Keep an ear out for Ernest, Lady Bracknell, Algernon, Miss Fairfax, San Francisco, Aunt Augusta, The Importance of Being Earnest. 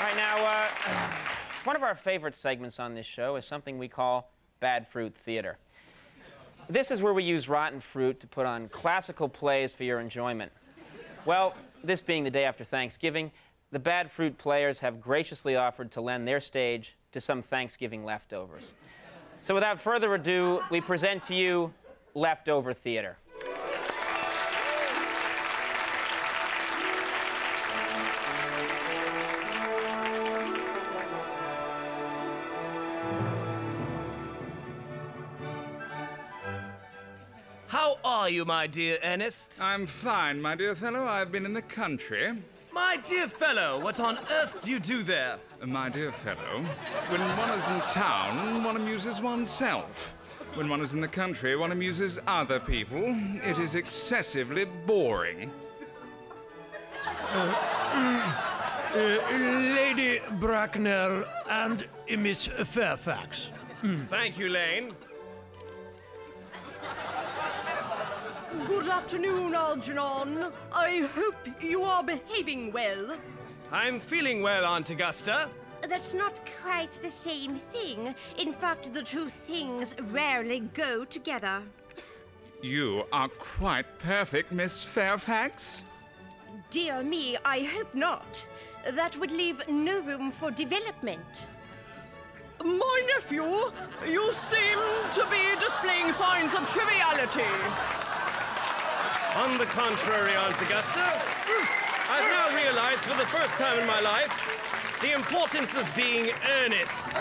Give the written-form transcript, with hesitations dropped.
All right, now, one of our favorite segments on this show is something we call Bad Fruit Theater. This is where we use rotten fruit to put on classical plays for your enjoyment. Well, this being the day after Thanksgiving, the Bad Fruit players have graciously offered to lend their stage to some Thanksgiving leftovers. So without further ado, we present to you Leftover Theater. How are you, my dear Ernest? I'm fine, my dear fellow. I've been in the country. My dear fellow, what on earth do you do there? My dear fellow, when one is in town, one amuses oneself. When one is in the country, one amuses other people. It is excessively boring. Lady Bracknell and Miss Fairfax. Thank you, Lane. Good afternoon, Algernon. I hope you are behaving well. I'm feeling well, Aunt Augusta. That's not quite the same thing. In fact, the two things rarely go together. You are quite perfect, Miss Fairfax. Dear me, I hope not. That would leave no room for development. My nephew, you seem to be displaying signs of triviality. On the contrary, Aunt Augusta, I've now realized for the first time in my life the importance of being earnest.